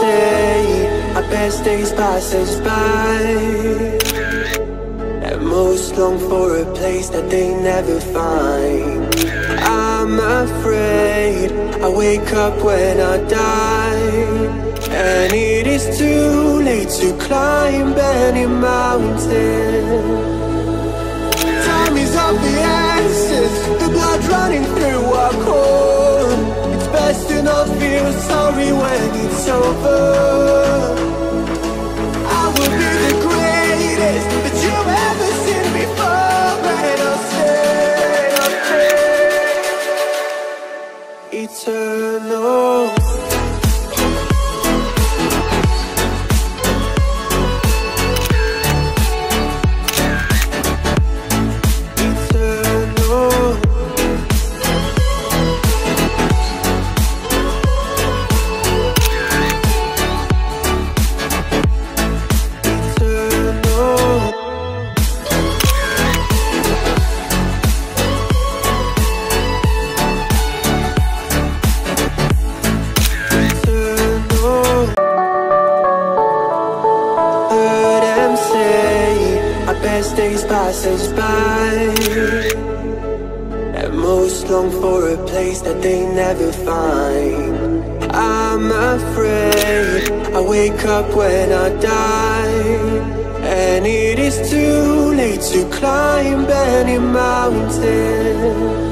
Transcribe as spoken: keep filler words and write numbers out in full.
say, our best days pass us by, and most long for a place that they never find. I'm afraid I wake up when I die, and it is too late to climb any mountain. Time is of the essence, the blood running through our core. It's best to not feel sorry when it's over. I will be the greatest that you've ever seen before, and I'll say, I'll say, eternal. Best days pass us by, and most long for a place that they never find. I'm afraid I wake up when I die, and it is too late to climb any mountain.